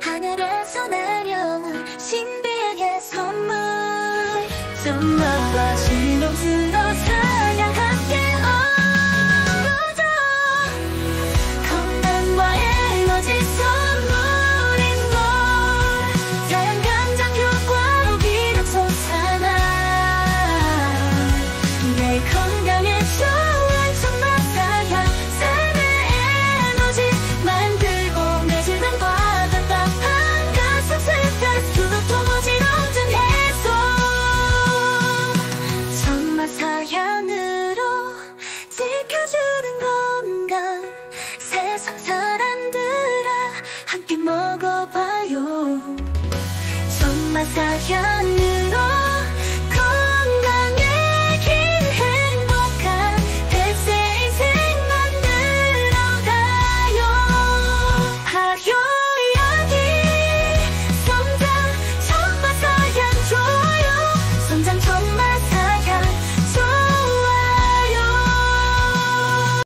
하늘에서 내려온 신비의 선물. 좀 아파 신음스러워 사냥할게. 사연으로